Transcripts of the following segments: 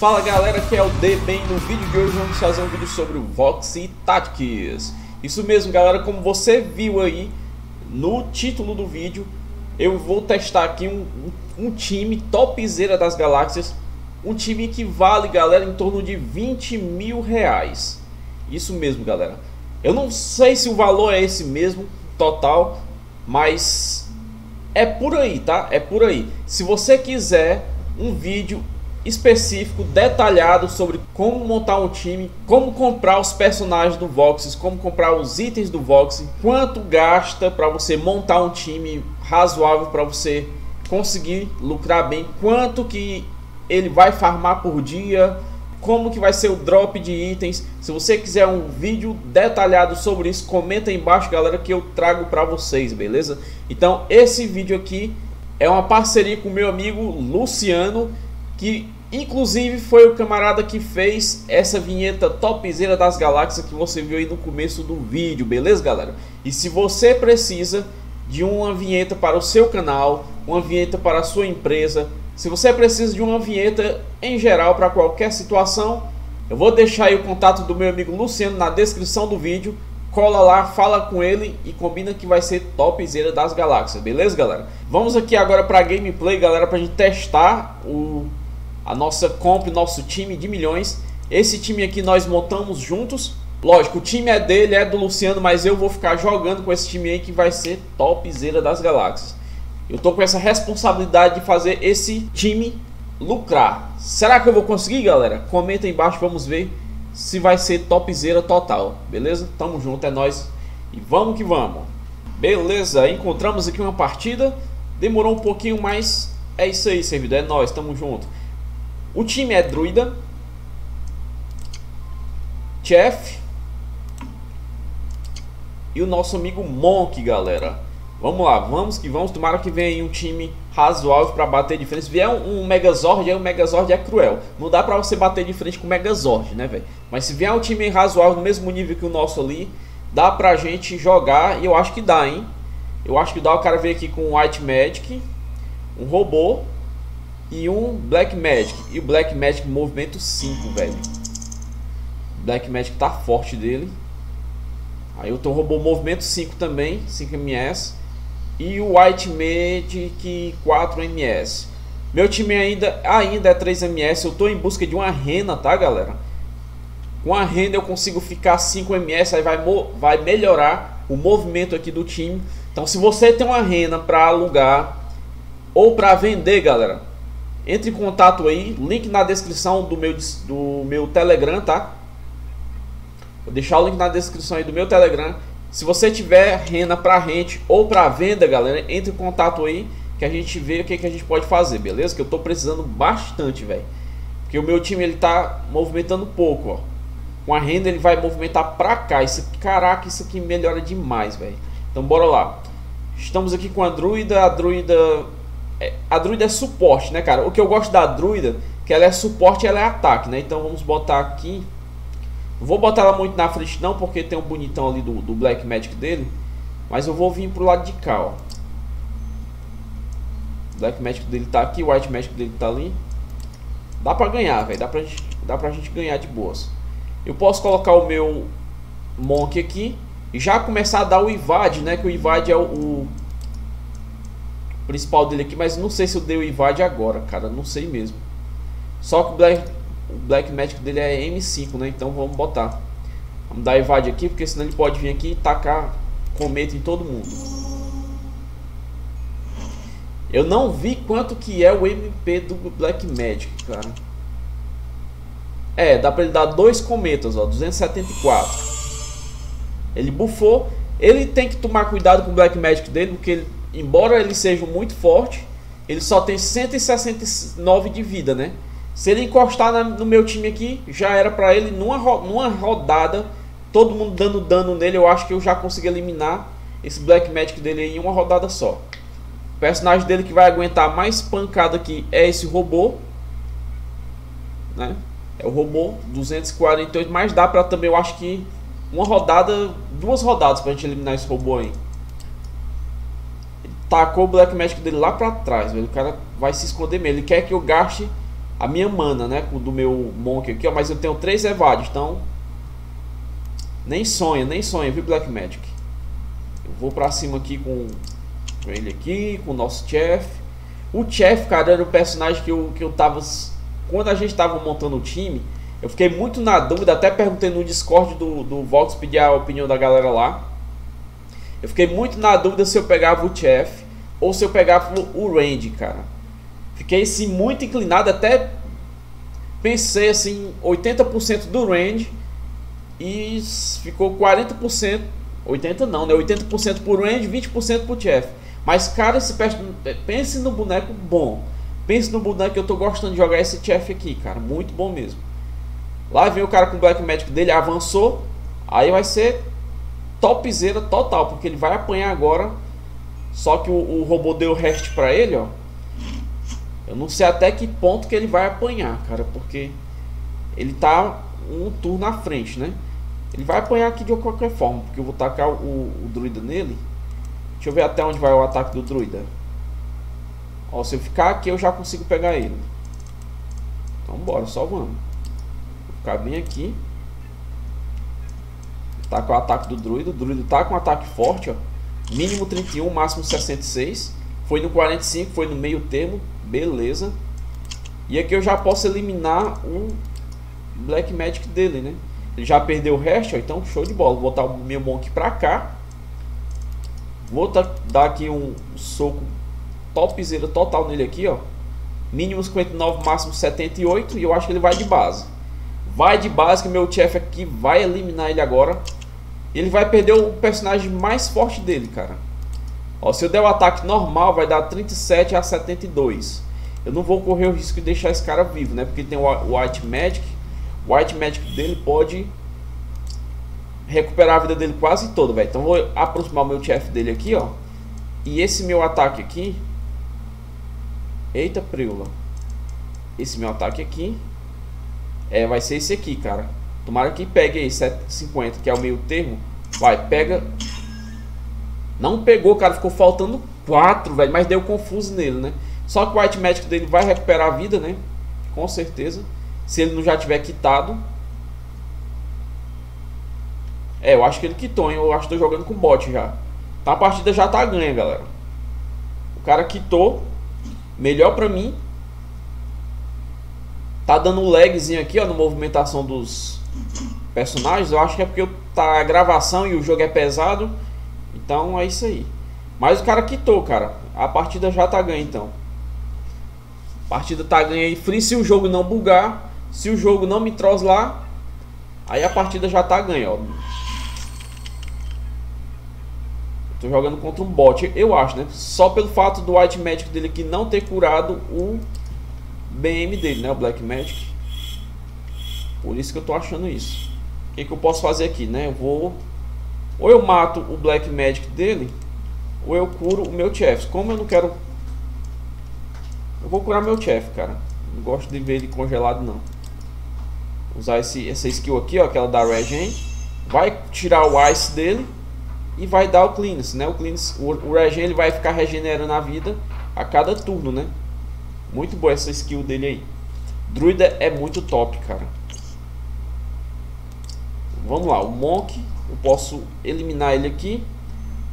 Fala galera, que é o DBEN. No vídeo de hoje vamos fazer um vídeo sobre o Voxie Tactics. Isso mesmo galera, como você viu aí no título do vídeo, eu vou testar aqui um time topzera das galáxias. Um time que vale galera em torno de 20 mil reais. Isso mesmo galera, eu não sei se o valor é esse mesmo total, mas é por aí, tá? É por aí. Se você quiser um vídeo específico, detalhado sobre como montar um time, como comprar os personagens do Voxie, como comprar os itens do Voxie, quanto gasta para você montar um time razoável para você conseguir lucrar bem, quanto que ele vai farmar por dia, como que vai ser o drop de itens. Se você quiser um vídeo detalhado sobre isso, comenta aí embaixo galera que eu trago para vocês, beleza? Então esse vídeo aqui é uma parceria com o meu amigo Luciano, que inclusive foi o camarada que fez essa vinheta topzera das galáxias que você viu aí no começo do vídeo, beleza galera? E se você precisa de uma vinheta para o seu canal, uma vinheta para a sua empresa, se você precisa de uma vinheta em geral para qualquer situação, eu vou deixar aí o contato do meu amigo Luciano na descrição do vídeo. Cola lá, fala com ele e combina que vai ser topzera das galáxias, beleza galera? Vamos aqui agora para a gameplay galera, para a gente testar a nossa compra, nosso time de milhões. Esse time aqui nós montamos juntos. Lógico, o time é dele, é do Luciano, mas eu vou ficar jogando com esse time aí que vai ser topzera das galáxias. Eu tô com essa responsabilidade de fazer esse time lucrar. Será que eu vou conseguir, galera? Comenta aí embaixo, vamos ver se vai ser topzera total, beleza? Tamo junto, é nóis e vamos que vamos. Beleza, encontramos aqui uma partida. Demorou um pouquinho, mas é isso aí, servidor, é nóis, tamo junto. O time é druida, chef e o nosso amigo Monk, galera. Vamos lá, vamos que vamos. Tomara que venha aí um time razoável para bater de frente. Se vier um Megazord, aí o Megazord é cruel. Não dá para você bater de frente com o Megazord, né, velho? Mas se vier um time razoável no mesmo nível que o nosso ali, dá pra gente jogar. E eu acho que dá, hein? Eu acho que dá. O cara veio aqui com um White Magic, um robô e um Black Magic. E o Black Magic movimento 5, velho. Black Magic tá forte dele. Aí eu tô robô movimento 5 também, 5ms. E o White Magic 4ms. Meu time ainda é 3ms. Eu tô em busca de uma rena, tá galera? Com a rena eu consigo ficar 5ms. Aí vai melhorar o movimento aqui do time. Então se você tem uma rena pra alugar ou pra vender, galera, entre em contato aí, link na descrição do meu Telegram, tá? Vou deixar o link na descrição aí do meu Telegram. Se você tiver renda para rente ou para venda, galera, entre em contato aí que a gente vê o que a gente pode fazer, beleza? Que eu tô precisando bastante, velho. Porque o meu time ele tá movimentando pouco, ó. Com a renda ele vai movimentar para cá. Isso, caraca, isso aqui melhora demais, velho. Então bora lá. Estamos aqui com a druida, a druida é suporte, né, cara? O que eu gosto da druida, que ela é suporte e ela é ataque, né? Então vamos botar aqui. Não vou botar ela muito na frente não, porque tem um bonitão ali do Black Magic dele. Mas eu vou vir pro lado de cá, ó. Black Magic dele tá aqui, o White Magic dele tá ali. Dá pra ganhar, velho. Dá pra gente ganhar de boas. Eu posso colocar o meu Monk aqui e já começar a dar o Invade, né? Que o Invade é o principal dele aqui, mas não sei se eu dei o Invade agora, cara, não sei mesmo. Só que o Black Magic dele é M5, né? Então vamos botar, vamos dar Invade aqui, porque senão ele pode vir aqui e tacar cometa em todo mundo. Eu não vi quanto que é o MP do Black Magic, cara. É, dá pra ele dar 2 cometas, ó, 274. Ele buffou. Ele tem que tomar cuidado com o Black Magic dele, porque ele, embora ele seja muito forte, ele só tem 169 de vida, né? Se ele encostar no meu time aqui, já era pra ele numa rodada. Todo mundo dando dano nele, eu acho que eu já consegui eliminar esse Black Magic dele aí em uma rodada só. O personagem dele que vai aguentar mais pancada aqui é esse robô, né? É o robô 248, mas dá pra também, eu acho que uma rodada, 2 rodadas pra gente eliminar esse robô aí. Tacou o Black Magic dele lá pra trás, velho. O cara vai se esconder mesmo. Ele quer que eu gaste a minha mana, né, do meu Monk aqui, ó, mas eu tenho 3 evades, então nem sonha, viu, Black Magic? Eu vou pra cima aqui com ele aqui, com o nosso chef. O chef, cara, era o personagem que eu tava, quando a gente tava montando o time, eu fiquei muito na dúvida, até perguntei no Discord do Vox, pedi a opinião da galera lá. Eu fiquei muito na dúvida se eu pegava o chef ou se eu pegava o Randy, cara. Fiquei assim muito inclinado, até pensei assim 80% do Randy e ficou 40%, 80 não, né? 80% pro Randy, 20% pro chef. Mas cara, esse pense no boneco bom. Pense no boneco que eu tô gostando de jogar esse chef aqui, cara, muito bom mesmo. Lá vem o cara com o Black Magic dele, avançou. Aí vai ser topzera total, porque ele vai apanhar agora. Só que o robô deu rest pra ele, ó. Eu não sei até que ponto que ele vai apanhar, cara, porque ele tá um turno na frente, né? Ele vai apanhar aqui de qualquer forma, porque eu vou tacar o druida nele. Deixa eu ver até onde vai o ataque do druida. Ó, se eu ficar aqui eu já consigo pegar ele. Então bora, só vamos. Vou ficar bem aqui. Tá com o ataque do druida. O druida tá com um ataque forte, ó. Mínimo 31, máximo 66. Foi no 45, foi no meio termo. Beleza. E aqui eu já posso eliminar o Black Magic dele, né? Ele já perdeu o resto, ó, então show de bola. Vou botar o meu Monk pra cá. Vou dar aqui um soco topzera total nele aqui, ó. Mínimo 59, máximo 78. E eu acho que ele vai de base. Vai de base que meu chefe aqui vai eliminar ele agora. Ele vai perder o personagem mais forte dele, cara. Ó, se eu der o ataque normal, vai dar 37 a 72. Eu não vou correr o risco de deixar esse cara vivo, né? Porque tem o White Magic. O White Magic dele pode recuperar a vida dele quase toda, velho. Então vou aproximar o meu chefe dele aqui, ó. E esse meu ataque aqui... Eita, preula. Esse meu ataque aqui... É, vai ser esse aqui, cara. Tomara que pegue aí, 750, que é o meio termo. Vai, pega. Não pegou, cara. Ficou faltando 4, velho. Mas deu confuso nele, né? Só que o White Magic dele vai recuperar a vida, né? Com certeza. Se ele não já tiver quitado. É, eu acho que ele quitou, hein? Eu acho que tô jogando com bot já. Então a partida já tá ganha, galera. O cara quitou. Melhor pra mim. Tá dando um lagzinho aqui, ó, na movimentação dos personagens. Eu acho que é porque tá a gravação e o jogo é pesado. Então é isso aí. Mas o cara quitou, cara. A partida já tá ganha, então. A partida tá ganha aí free se o jogo não bugar. Se o jogo não me trollar, aí a partida já tá ganha, ó. Tô jogando contra um bot, eu acho, né? Só pelo fato do White Magic dele aqui não ter curado o... BM dele, né? O Black Magic. Por isso que eu tô achando isso. O que eu posso fazer aqui, né? Eu vou... Ou eu mato o Black Magic dele, ou eu curo o meu chef. Como eu não quero... Eu vou curar meu chef, cara. Não gosto de ver ele congelado, não. Vou usar essa skill aqui, ó. Aquela da Regen. Vai tirar o Ice dele e vai dar o Cleanse, né? O Regen, ele vai ficar regenerando a vida a cada turno, né? Muito boa essa skill dele aí. Druida é muito top, cara. Vamos lá, o Monk. Eu posso eliminar ele aqui.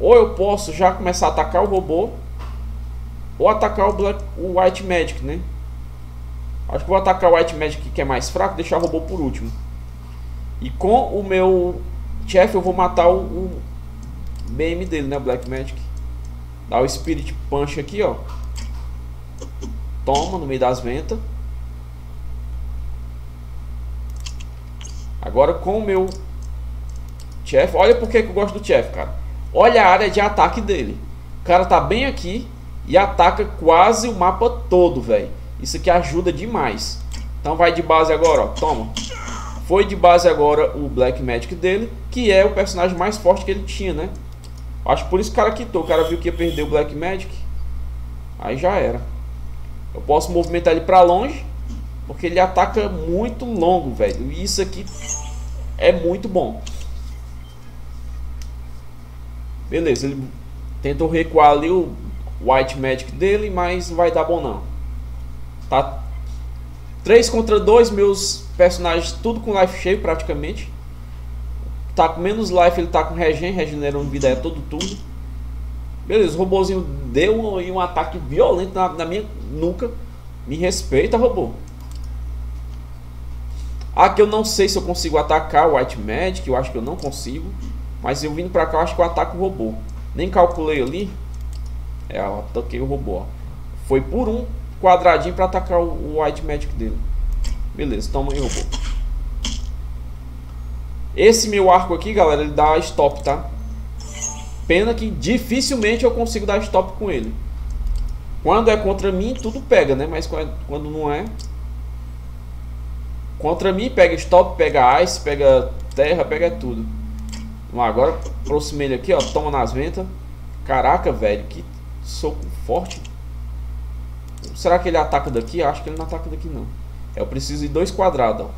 Ou eu posso já começar a atacar o robô. Ou atacar o White Magic, né? Acho que vou atacar o White Magic que é mais fraco. Deixar o robô por último. E com o meu chefe eu vou matar o BM dele, né? O Black Magic. Dá o Spirit Punch aqui, ó. Toma, no meio das ventas. Agora com o meu chef. Olha porque que eu gosto do chef, cara. Olha a área de ataque dele. O cara tá bem aqui e ataca quase o mapa todo, velho. Isso aqui ajuda demais. Então vai de base agora, ó. Toma. Foi de base agora o Black Magic dele, que é o personagem mais forte que ele tinha, né? Acho que por isso que o cara quitou. O cara viu que ia perder o Black Magic. Aí já era. Eu posso movimentar ele pra longe, porque ele ataca muito longo, velho. E isso aqui é muito bom. Beleza, ele tentou recuar ali o White Magic dele, mas não vai dar bom não. Tá 3 contra 2, meus personagens tudo com life cheio praticamente. Tá com menos life, ele tá com regen, regenerando vida é todo turno. Beleza, o robôzinho deu um ataque violento na minha nuca. Me respeita, robô. Aqui eu não sei se eu consigo atacar o White Magic, eu acho que eu não consigo. Mas eu vindo pra cá, eu acho que eu ataco o robô. Nem calculei ali. É, ó, toquei o robô, ó. Foi por um quadradinho pra atacar o White Magic dele. Beleza, toma aí, robô. Esse meu arco aqui, galera, ele dá stop, tá? Pena que dificilmente eu consigo dar stop com ele. Quando é contra mim, tudo pega, né? Mas quando não é... Contra mim, pega stop, pega ice, pega terra, pega tudo. Vamos lá, agora aproximei ele aqui, ó. Toma nas ventas. Caraca, velho, que soco forte. Será que ele ataca daqui? Acho que ele não ataca daqui, não. Eu preciso de 2 quadrados, ó.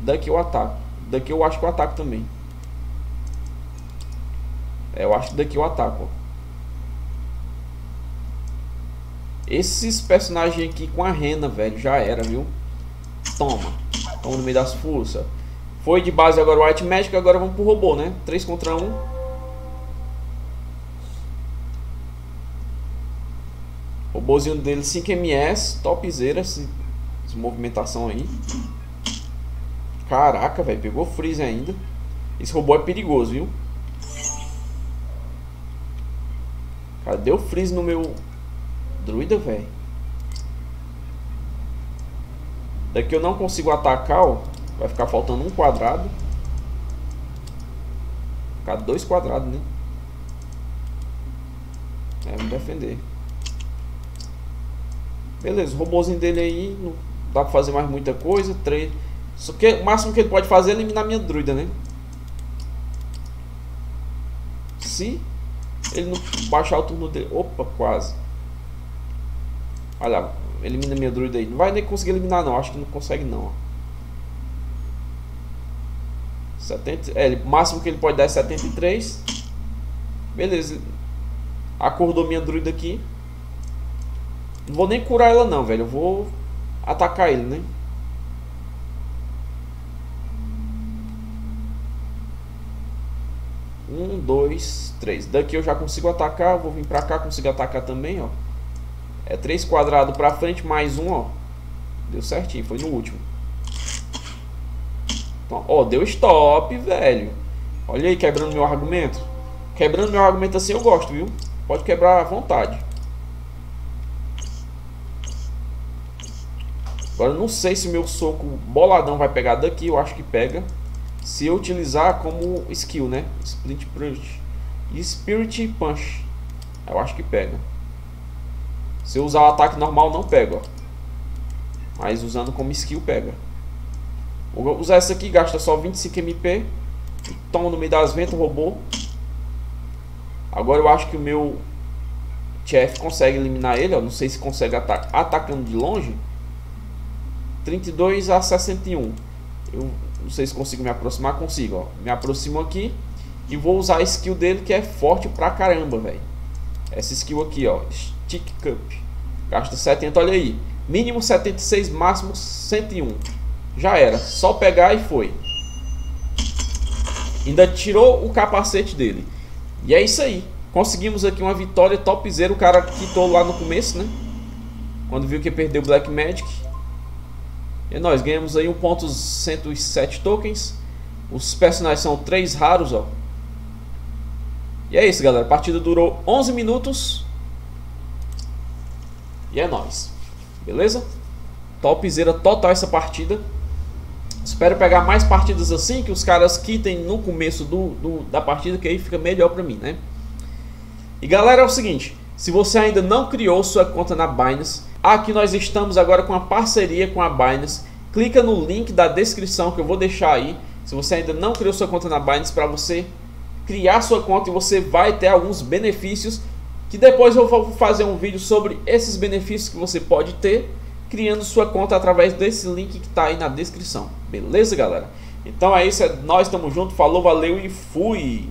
Daqui eu ataco. Daqui eu acho que eu ataco também. É, eu acho que daqui eu ataco, ó. Esses personagens aqui com a rena, velho, já era, viu? Toma. Toma no meio das forças. Foi de base agora o White Magic, agora vamos pro robô, né? 3 contra 1. Robôzinho dele, 5 ms. Topzera essa movimentação aí. Caraca, velho, pegou freeze ainda. Esse robô é perigoso, viu? Cadê o freeze no meu... Druida, velho. Daqui eu não consigo atacar, ó. Vai ficar faltando um quadrado. Ficar 2 quadrados, né? É, vamos defender. Beleza, o robôzinho dele aí não dá pra fazer mais muita coisa. 3. Só que o máximo que ele pode fazer é eliminar minha druida, né? Se ele não baixar o turno dele. Opa, quase. Olha lá, elimina minha druida aí. Não vai nem conseguir eliminar, não. Acho que não consegue, não. 70, é, o máximo que ele pode dar é 73. Beleza. Acordou minha druida aqui. Não vou nem curar ela, não, velho. Eu vou atacar ele, né? Um, 2, 3. Daqui eu já consigo atacar. Vou vir pra cá, consigo atacar também, ó. É 3 quadrados pra frente, mais um, ó. Deu certinho, foi no último. Então, ó, deu stop, velho. Olha aí, quebrando meu argumento. Quebrando meu argumento assim eu gosto, viu? Pode quebrar à vontade. Agora eu não sei se meu soco boladão vai pegar daqui. Eu acho que pega. Se eu utilizar como skill, né? Split Punch. Spirit Punch. Eu acho que pega. Se eu usar o ataque normal, não pega, ó. Mas usando como skill, pega. Vou usar essa aqui, gasta só 25 MP. Toma no meio das ventas, robô. Agora eu acho que o meu chefe consegue eliminar ele, ó. Não sei se consegue atacando de longe. 32 a 61. Eu não sei se consigo me aproximar. Consigo, ó. Me aproximo aqui. E vou usar a skill dele, que é forte pra caramba, velho. Essa skill aqui, ó. Tick Cup. Gasta 70, olha aí. Mínimo 76, máximo 101. Já era, só pegar e foi. Ainda tirou o capacete dele. E é isso aí. Conseguimos aqui uma vitória topzera. O cara quitou lá no começo, né? Quando viu que perdeu o Black Magic. E nós ganhamos aí 1.107 tokens. Os personagens são 3 raros, ó. E é isso, galera. A partida durou 11 minutos. E é nóis, beleza? Topzera total essa partida. Espero pegar mais partidas assim, que os caras quitem no começo da partida, que aí fica melhor pra mim, né? E galera, é o seguinte, se você ainda não criou sua conta na Binance, aqui nós estamos agora com a parceria com a Binance. Clica no link da descrição que eu vou deixar aí, se você ainda não criou sua conta na Binance, para você criar sua conta e você vai ter alguns benefícios, que depois eu vou fazer um vídeo sobre esses benefícios que você pode ter criando sua conta através desse link que está aí na descrição. Beleza, galera? Então é isso, é nóis, tamo junto, falou, valeu e fui!